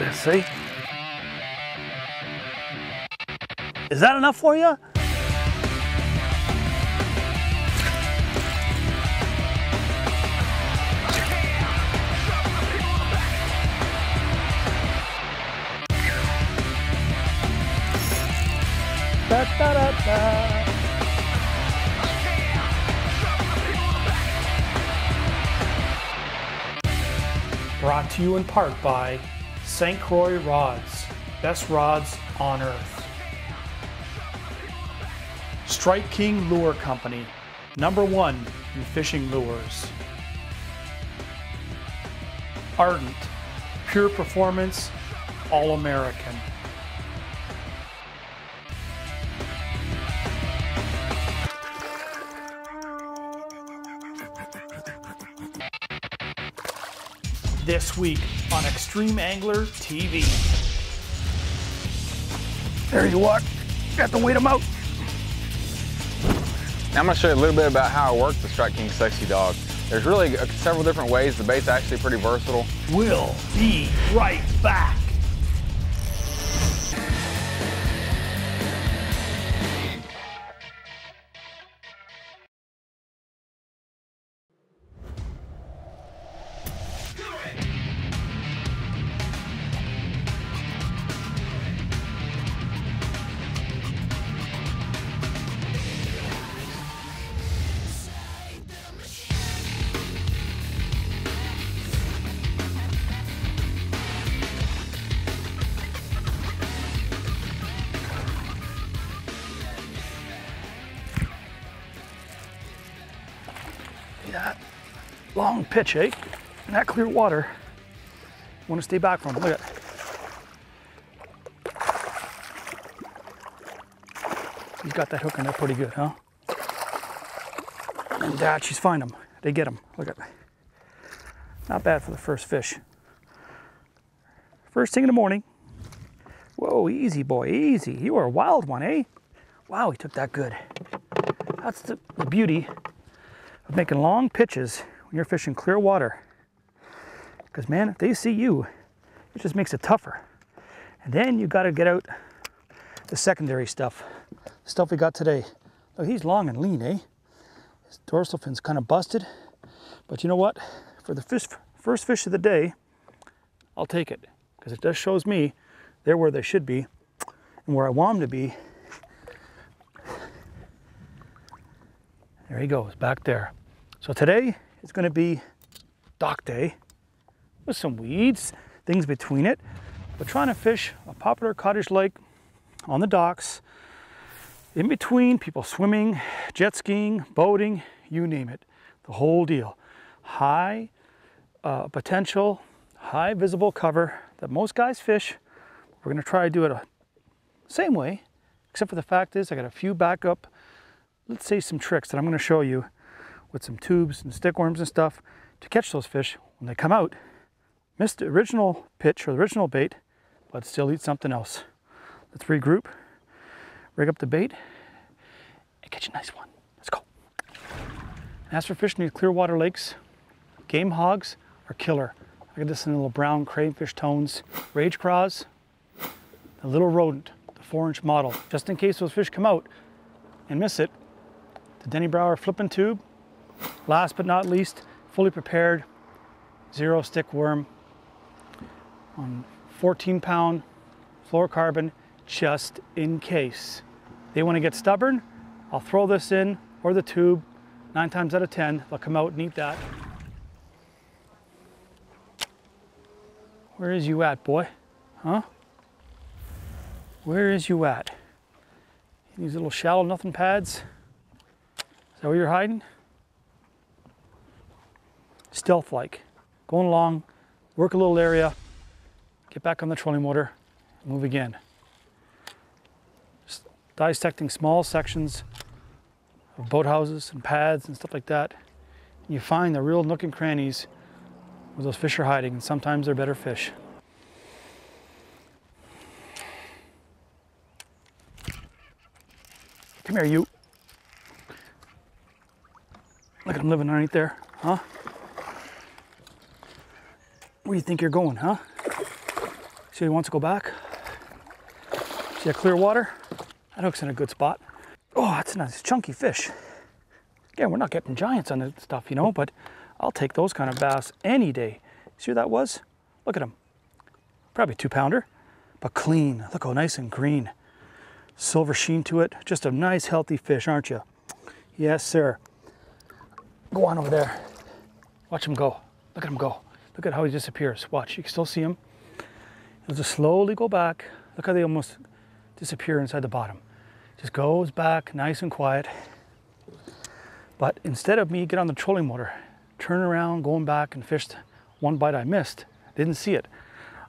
at this, see? Is that enough for you? Da, da, da, da. Brought to you in part by St. Croix Rods, best rods on earth. Strike King Lure Company, #1 in fishing lures. Ardent, pure performance, all-American. This week on Extreme Angler TV. There you are. Got to wait him out. Now I'm going to show you a little bit about how I work the Strike King Sexy Dog. There's really several different ways. The bait's actually pretty versatile. We'll be right back. That long pitch, eh? And that clear water. You want to stay back from him. Look at it. He's got that hook in there pretty good, huh? And Daiichi's find him. They get him. Look at it. Not bad for the first fish. First thing in the morning. Whoa, easy boy, easy. You were a wild one, eh? Wow, he took that good. That's the beauty of making long pitches when you're fishing clear water. Because man, if they see you, it just makes it tougher. And then you gotta get out the secondary stuff. The stuff we got today. Look, he's long and lean, eh? His dorsal fin's kind of busted. But you know what? For the first fish of the day, I'll take it. Because it just shows me they're where they should be and where I want them to be. There he goes, back there. So today, it's gonna be dock day with some weeds, things between it. But trying to fish a popular cottage lake on the docks, in between people swimming, jet skiing, boating, you name it, the whole deal. High potential, high visible cover that most guys fish. We're gonna try to do it the same way, except for the fact is I got a few backup. Let's say some tricks that I'm going to show you with some tubes and stickworms and stuff to catch those fish when they come out. Missed the original pitch or the original bait, but still eat something else. Let's regroup, rig up the bait, and catch a nice one. Let's go. As for fishing in Clearwater lakes, game hogs are killer. I got this in the little brown crayfish tones, rage craws, the little rodent, the 4-inch model. Just in case those fish come out and miss it, Denny Brower flipping tube. Last but not least, fully prepared, 0 stick worm on 14-pound fluorocarbon, just in case. They want to get stubborn, I'll throw this in or the tube. 9 times out of 10, they'll come out and eat that. Where is you at, boy? Huh? Where is you at? In these little shallow nothing pads. Is that where you're hiding? Stealth-like, going along, work a little area, get back on the trolling motor, and move again. Just dissecting small sections of boathouses and pads and stuff like that. And you find the real nook and crannies where those fish are hiding, and sometimes they're better fish. Come here, you. Look at him living underneath there, huh? Where do you think you're going, huh? See if he wants to go back. See that clear water? That hook's in a good spot. Oh, that's a nice chunky fish. Again, we're not getting giants on this stuff, you know, but I'll take those kind of bass any day. See who that was? Look at him. Probably 2-pounder, but clean. Look how nice and green. Silver sheen to it. Just a nice healthy fish, aren't you? Yes, sir. Go on over there. Watch him go. Look at him go. Look at how he disappears. Watch, you can still see him. He'll just slowly go back. Look how they almost disappear inside the bottom. Just goes back, nice and quiet. But instead of me get on the trolling motor, turn around, going back and fished one bite I missed, didn't see it.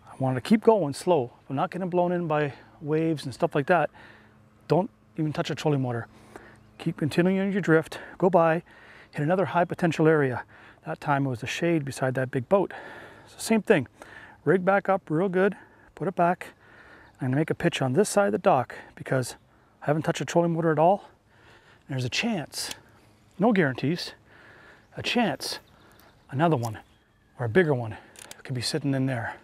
I wanted to keep going slow. I'm not getting blown in by waves and stuff like that. Don't even touch a trolling motor. Keep continuing your drift, go by, hit another high potential area. That time it was the shade beside that big boat. So same thing, rig back up real good, put it back. I'm gonna make a pitch on this side of the dock because I haven't touched a trolling motor at all. And there's a chance, no guarantees, a chance, another one or a bigger one could be sitting in there.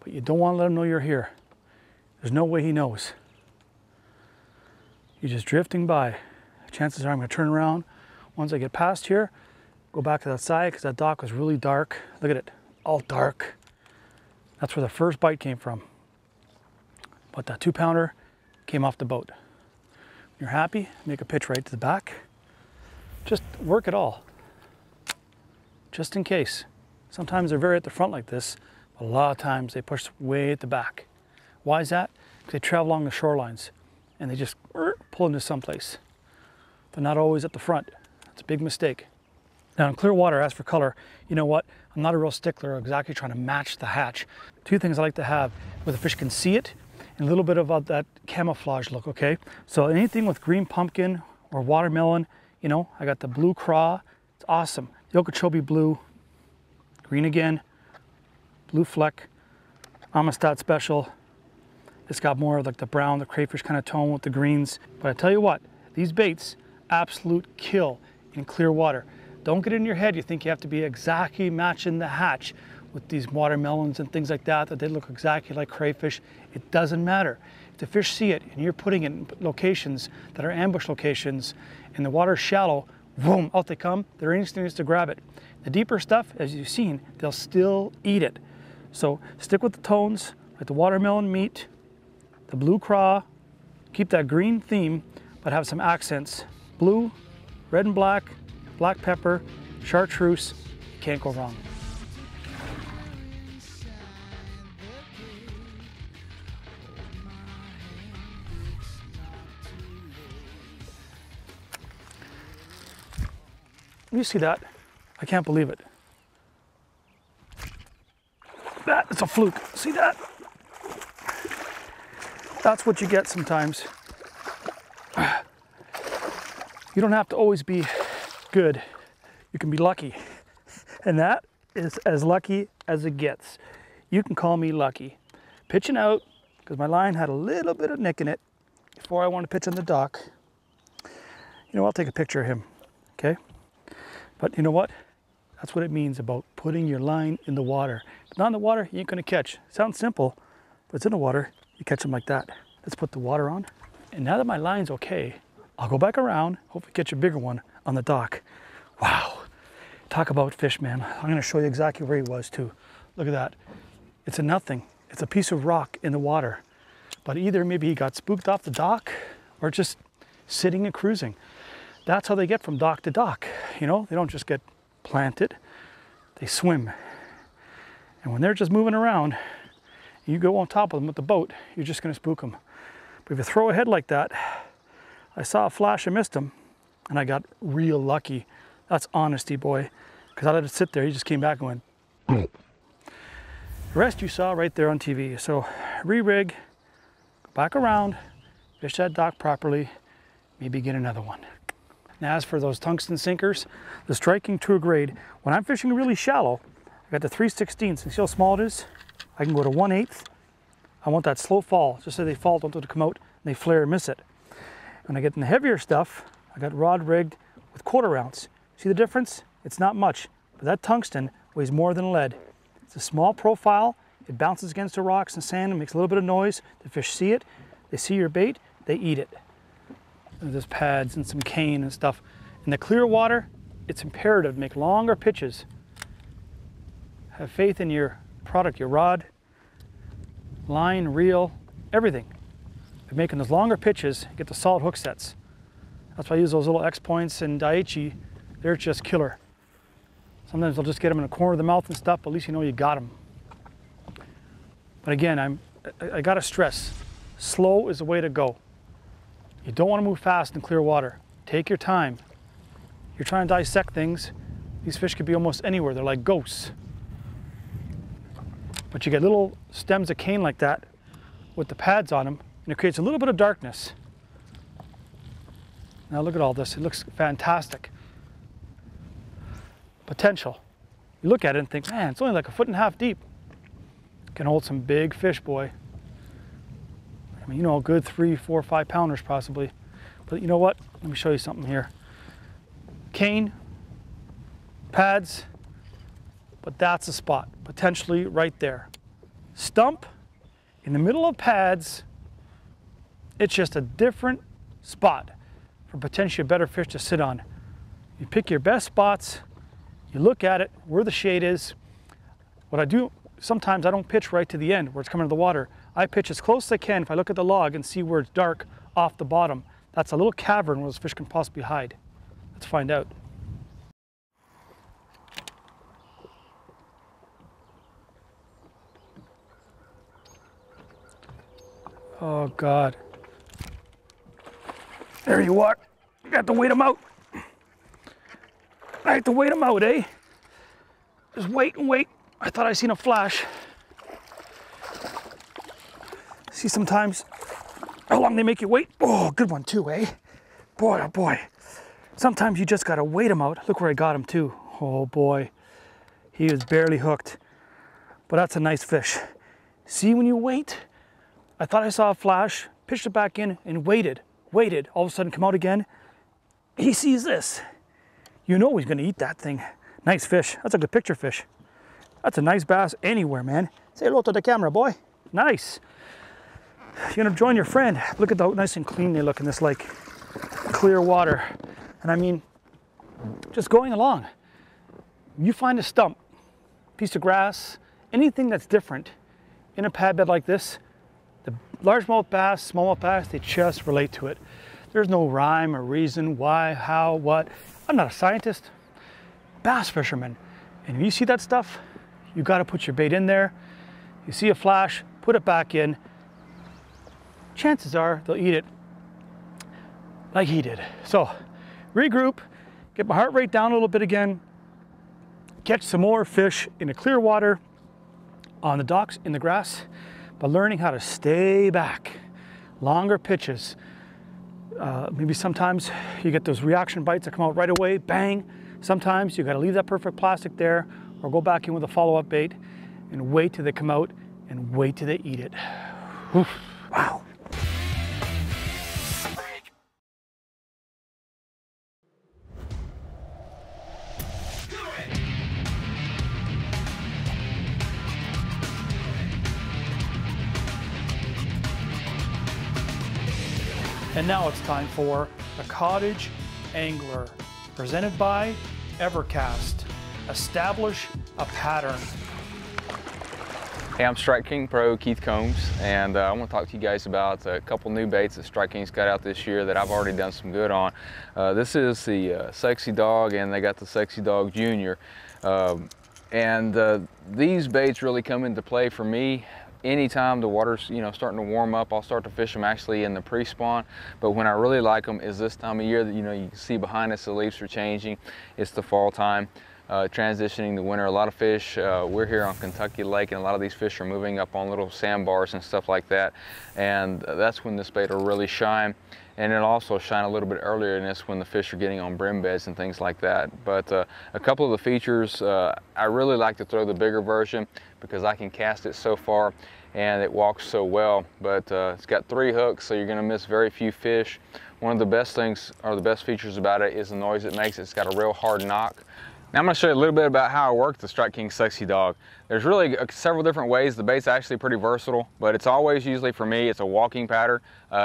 But you don't wanna let him know you're here. There's no way he knows. You're just drifting by. Chances are I'm gonna turn around. Once I get past here, go back to that side because that dock was really dark. Look at it, all dark. That's where the first bite came from. But that 2-pounder came off the boat. When you're happy, make a pitch right to the back. Just work it all, just in case. Sometimes they're very at the front like this, but a lot of times they push way at the back. Why is that? Because they travel along the shorelines and they just pull into someplace. They're not always at the front. It's a big mistake. Now in clear water, as for color, you know what? I'm not a real stickler exactly trying to match the hatch. Two things I like to have where the fish can see it and a little bit of that camouflage look, okay? So anything with green pumpkin or watermelon, you know, I got the blue craw, it's awesome. The Okeechobee blue, green again, blue fleck, Amistad special. It's got more of like the brown, the crayfish kind of tone with the greens. But I tell you what, these baits, absolute kill in clear water. Don't get it in your head you think you have to be exactly matching the hatch with these watermelons and things like that, that they look exactly like crayfish. It doesn't matter. If the fish see it and you're putting it in locations that are ambush locations and the water's shallow, boom, out they come. Their instinct is to grab it. The deeper stuff, as you've seen, they'll still eat it. So stick with the tones, like the watermelon meat, the blue craw, keep that green theme, but have some accents. Blue, red and black, black pepper, chartreuse, can't go wrong. You see that? I can't believe it. That is a fluke. See that? That's what you get sometimes. You don't have to always be good. You can be lucky. And that is as lucky as it gets. You can call me lucky. Pitching out, because my line had a little bit of nick in it before I want to pitch on the dock. You know, I'll take a picture of him, okay? But you know what? That's what it means about putting your line in the water. If it's not in the water, you ain't gonna catch. Sounds simple, but it's in the water, you catch them like that. Let's put the water on. And now that my line's okay, I'll go back around, hopefully catch a bigger one on the dock. Wow, talk about fish, man. I'm gonna show you exactly where he was too. Look at that. It's a nothing, it's a piece of rock in the water. But either maybe he got spooked off the dock or just sitting and cruising. That's how they get from dock to dock. You know, they don't just get planted, they swim. And when they're just moving around, you go on top of them with the boat, you're just gonna spook them. But if you throw a head like that, I saw a flash, I missed him, and I got real lucky. That's honesty, boy, because I let it sit there. He just came back and went, boom. The rest you saw right there on TV. So re-rig, go back around, fish that dock properly, maybe get another one. Now, as for those tungsten sinkers, the Strike King 2 grade, when I'm fishing really shallow, I got the 3/16. You see how small it is? I can go to 1/8. I want that slow fall, just so they fall, don't let it come out, and they flare and miss it. When I get in the heavier stuff, I got rod rigged with 1/4 ounce. See the difference? It's not much, but that tungsten weighs more than lead. It's a small profile, It bounces against the rocks and sand and makes a little bit of noise. The fish see it, they see your bait, they eat it. And there's pads and some cane and stuff. In the clear water, it's imperative to make longer pitches. Have faith in your product, your rod, line, reel, everything. By making those longer pitches, you get the solid hook sets. That's why I use those little X points and Daiichi. They're just killer. Sometimes I'll just get them in the corner of the mouth and stuff, but at least you know you got them. But again, I gotta stress, slow is the way to go. You don't wanna move fast in clear water. Take your time. You're trying to dissect things. These fish could be almost anywhere. They're like ghosts. But you get little stems of cane like that with the pads on them, and it creates a little bit of darkness. Now look at all this. It looks fantastic. Potential. You look at it and think, man, it's only like 1.5 foot deep. Can hold some big fish, boy. I mean, you know, a good 3, 4, 5 pounders possibly. But you know what? Let me show you something here. Cane, pads, but that's a spot, potentially right there. Stump, in the middle of pads, it's just a different spot for potentially a better fish to sit on. You pick your best spots, you look at it, where the shade is. What I do, sometimes I don't pitch right to the end where it's coming to the water. I pitch as close as I can if I look at the log and see where it's dark off the bottom. That's a little cavern where those fish can possibly hide. Let's find out. Oh God. There you are. You got to wait them out. I have to wait them out, eh? Just wait and wait. I thought I seen a flash. See sometimes how long they make you wait. Oh, good one too, eh? Boy, oh boy. Sometimes you just gotta wait them out. Look where I got him too. Oh boy. He is barely hooked. But that's a nice fish. See when you wait? I thought I saw a flash, pitched it back in and waited, waited. All of a sudden come out again. He sees this. You know he's gonna eat that thing. Nice fish, that's a good picture fish. That's a nice bass anywhere, man. Say hello to the camera, boy. Nice. You're gonna join your friend. Look at how nice and clean they look in this lake. Clear water. And I mean, just going along. You find a stump, piece of grass, anything that's different in a pad bed like this, the largemouth bass, smallmouth bass, they just relate to it. There's no rhyme or reason why, how, what. I'm not a scientist, bass fisherman. And if you see that stuff, you gotta put your bait in there. You see a flash, put it back in. Chances are they'll eat it like he did. So regroup, get my heart rate down a little bit again, catch some more fish in the clear water, on the docks, in the grass, by learning how to stay back. Longer pitches. Maybe sometimes you get those reaction bites that come out right away, bang. Sometimes you gotta leave that perfect plastic there or go back in with a follow-up bait and wait till they come out and wait till they eat it. Oof, wow. And now it's time for The Cottage Angler, presented by Evercast. Establish a pattern. Hey, I'm Strike King Pro Keith Combs, and I want to talk to you guys about a couple new baits that Strike King's got out this year that I've already done some good on. This is the Sexy Dog, and they got the Sexy Dog Junior. These baits really come into play for me anytime the water's, you know, starting to warm up. I'll start to fish them actually in the pre-spawn, but when I really like them is this time of year that, you know, you can see behind us the leaves are changing. It's the fall time, transitioning to winter. A lot of fish, we're here on Kentucky Lake, and a lot of these fish are moving up on little sandbars and stuff like that, and that's when this bait will really shine. And it'll also shine a little bit earlier in this when the fish are getting on brim beds and things like that. But a couple of the features, I really like to throw the bigger version because I can cast it so far and it walks so well. But it's got 3 hooks, so you're gonna miss very few fish. One of the best things, or the best features about it, is the noise it makes. It's got a real hard knock. Now I'm going to show you a little bit about how I work the Strike King Sexy Dog. There's really several different ways. The bait's actually pretty versatile, but it's always usually for me, it's a walking pattern.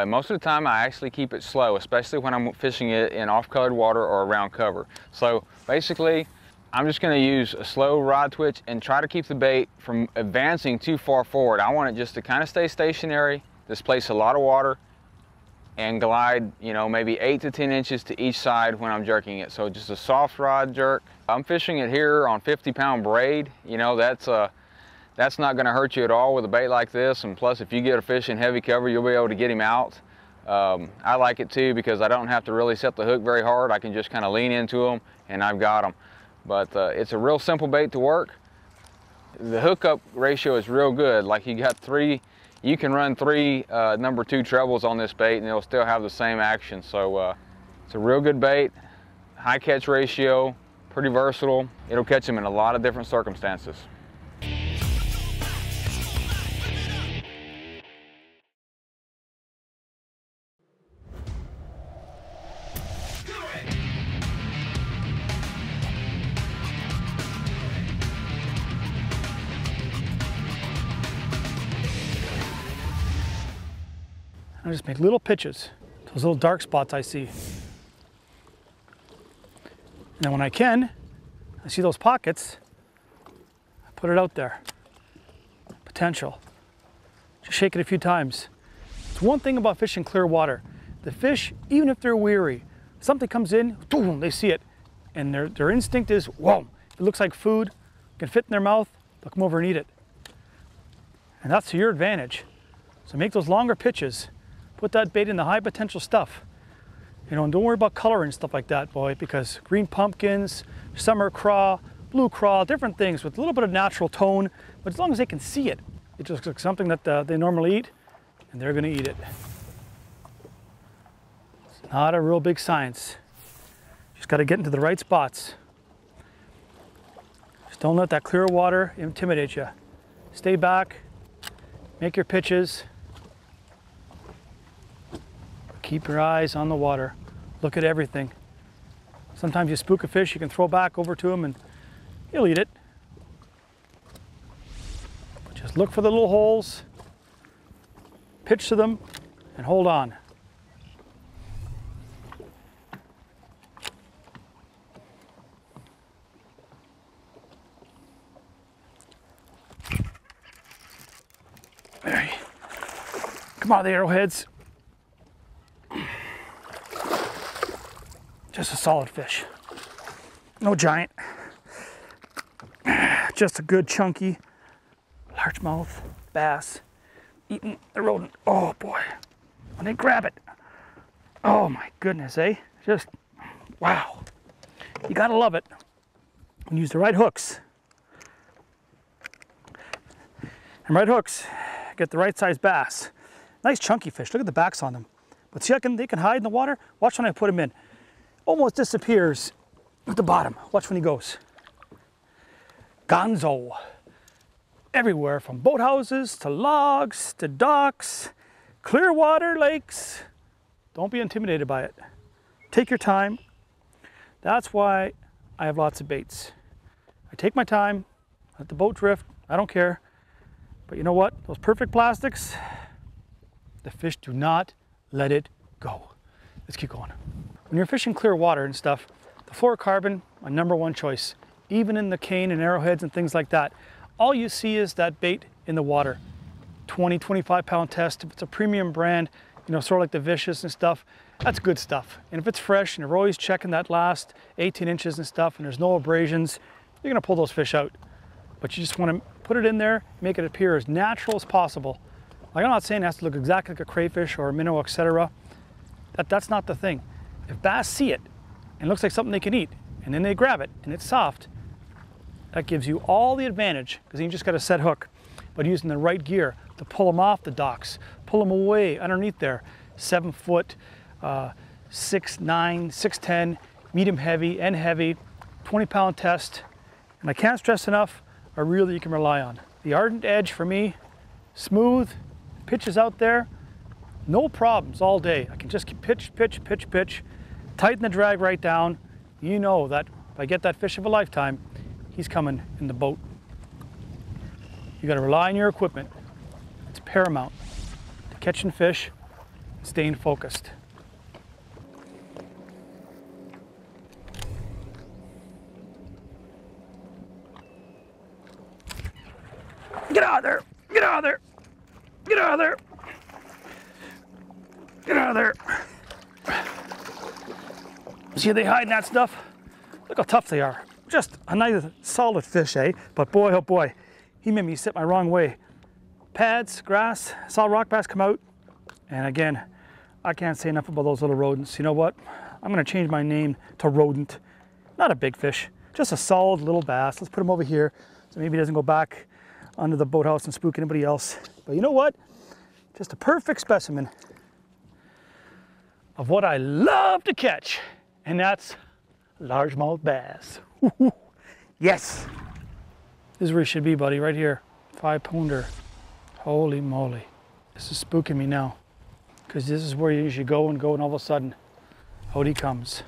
Most of the time I actually keep it slow, especially when I'm fishing it in off-colored water or around cover. So basically, I'm just going to use a slow rod twitch and try to keep the bait from advancing too far forward. I want it just to kind of stay stationary, displace a lot of water, and glide, you know, maybe 8 to 10 inches to each side when I'm jerking it. So just a soft rod jerk. I'm fishing it here on 50-pound braid. You know, that's not going to hurt you at all with a bait like this. And plus, if you get a fish in heavy cover, you'll be able to get him out. I like it too because I don't have to really set the hook very hard. I can just kind of lean into him and I've got him. But it's a real simple bait to work. The hookup ratio is real good. Like you got three. You can run three number 2 trebles on this bait and it'll still have the same action. So it's a real good bait, high catch ratio, pretty versatile. It'll catch them in a lot of different circumstances. I just make little pitches, those little dark spots I see. And then when I can, I see those pockets, I put it out there. Potential. Just shake it a few times. It's one thing about fishing clear water. The fish, even if they're weary, something comes in, boom, they see it. And their instinct is, whoa, it looks like food, can fit in their mouth, they'll come over and eat it. And that's to your advantage. So make those longer pitches. Put that bait in the high potential stuff. You know, and don't worry about color and stuff like that, boy, because green pumpkins, summer craw, blue craw, different things with a little bit of natural tone, but as long as they can see it, it just looks like something that they normally eat, and they're gonna eat it. It's not a real big science. Just gotta get into the right spots. Just don't let that clear water intimidate you. Stay back, make your pitches, keep your eyes on the water. Look at everything. Sometimes you spook a fish, you can throw back over to him and he'll eat it. But just look for the little holes, pitch to them, and hold on. There you go. Come on, the arrowheads. Just a solid fish, no giant, just a good chunky largemouth bass eating the rodent. Oh boy, when they grab it, oh my goodness, eh? Just, wow. You gotta love it when you use the right hooks. And right hooks, get the right size bass. Nice chunky fish, look at the backs on them. But see, they can hide in the water. Watch when I put them in. Almost disappears at the bottom. Watch when he goes. Gonzo. Everywhere from boathouses to logs to docks, clear water, lakes. Don't be intimidated by it. Take your time. That's why I have lots of baits. I take my time, let the boat drift, I don't care. But you know what? Those perfect plastics, the fish do not let it go. Let's keep going. When you're fishing clear water and stuff, the fluorocarbon, my number 1 choice, even in the cane and arrowheads and things like that. All you see is that bait in the water. 20, 25-pound test, if it's a premium brand, you know, sort of like the Vicious and stuff, that's good stuff. And if it's fresh and you're always checking that last 18 inches and stuff and there's no abrasions, you're gonna pull those fish out. But you just wanna put it in there, make it appear as natural as possible. Like, I'm not saying it has to look exactly like a crayfish or a minnow, etc. That's not the thing. If bass see it, and it looks like something they can eat, and then they grab it, and it's soft, that gives you all the advantage, because you just got a set hook, but using the right gear to pull them off the docks, pull them away underneath there. 7 foot, 6'9", 6'10", medium heavy, and heavy, 20-pound test, and I can't stress enough, a reel that you can rely on. The Ardent Edge for me, smooth, pitches out there, no problems all day. I can just pitch, pitch, pitch, pitch. Tighten the drag right down, you know that If I get that fish of a lifetime, he's coming in the boat. You got to rely on your equipment. It's paramount to catching fish, staying focused. Get out of there! Get out of there! Get out of there! Get out of there! See, they hiding that stuff. Look how tough they are. Just a nice solid fish, eh? But boy, oh boy, he made me sit my wrong way. Pads, grass, saw rock bass come out. And again, I can't say enough about those little rodents. You know what? I'm gonna change my name to rodent. Not a big fish, just a solid little bass. Let's put him over here so maybe he doesn't go back under the boathouse and spook anybody else. But you know what? Just a perfect specimen of what I love to catch, and that's largemouth bass. Ooh, yes! This is where you should be, buddy, right here. 5-pounder. Holy moly. This is spooking me now, because this is where you usually go and go, and all of a sudden, out he comes.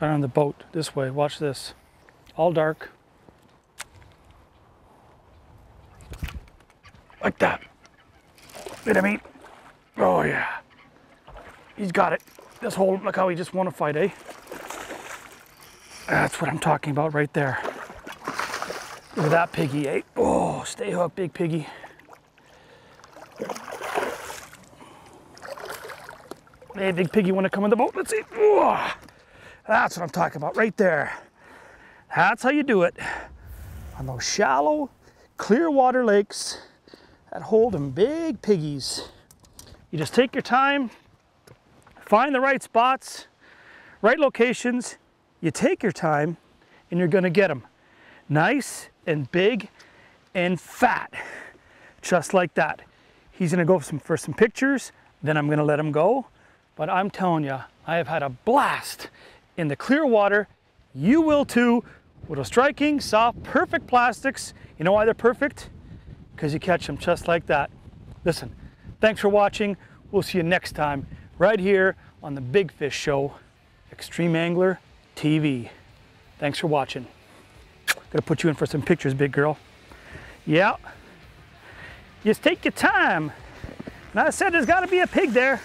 Right on the boat, this way, watch this. All dark. Like that. Bit of meat. Oh yeah. He's got it. Just hold him, look how he just won a fight, eh? That's what I'm talking about right there. Look at that piggy, eh? Oh, stay hooked, big piggy. Hey, big piggy, wanna come in the boat? Let's see. Oh, that's what I'm talking about right there. That's how you do it. On those shallow, clear water lakes that hold them big piggies. You just take your time, find the right spots, right locations. You take your time and you're gonna get them. Nice and big and fat, just like that. He's gonna go for some pictures, then I'm gonna let him go. But I'm telling you, I have had a blast in the clear water. You will too, with a striking, soft, perfect plastics. You know why they're perfect? Because you catch them just like that. Listen, thanks for watching. We'll see you next time, right here on the Big Fish Show, Extreme Angler TV. Thanks for watching. Gonna put you in for some pictures, big girl. Yeah. Just take your time. And I said there's gotta be a pig there.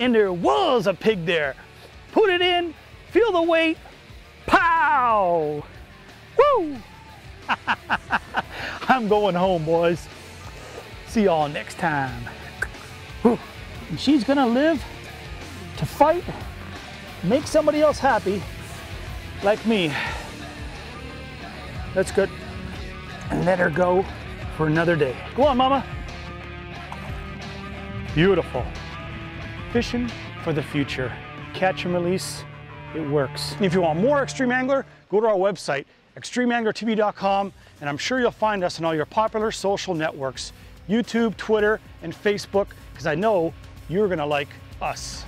And there was a pig there. Put it in, feel the weight, pow! Woo! I'm going home, boys. See y'all next time. Woo. And she's gonna live to fight, make somebody else happy, like me. That's good. And let her go for another day. Go on, mama. Beautiful. Fishing for the future. Catch and release, it works. If you want more Extreme Angler, go to our website, extremeanglertv.com, and I'm sure you'll find us on all your popular social networks, YouTube, Twitter, and Facebook, because I know you're gonna like us.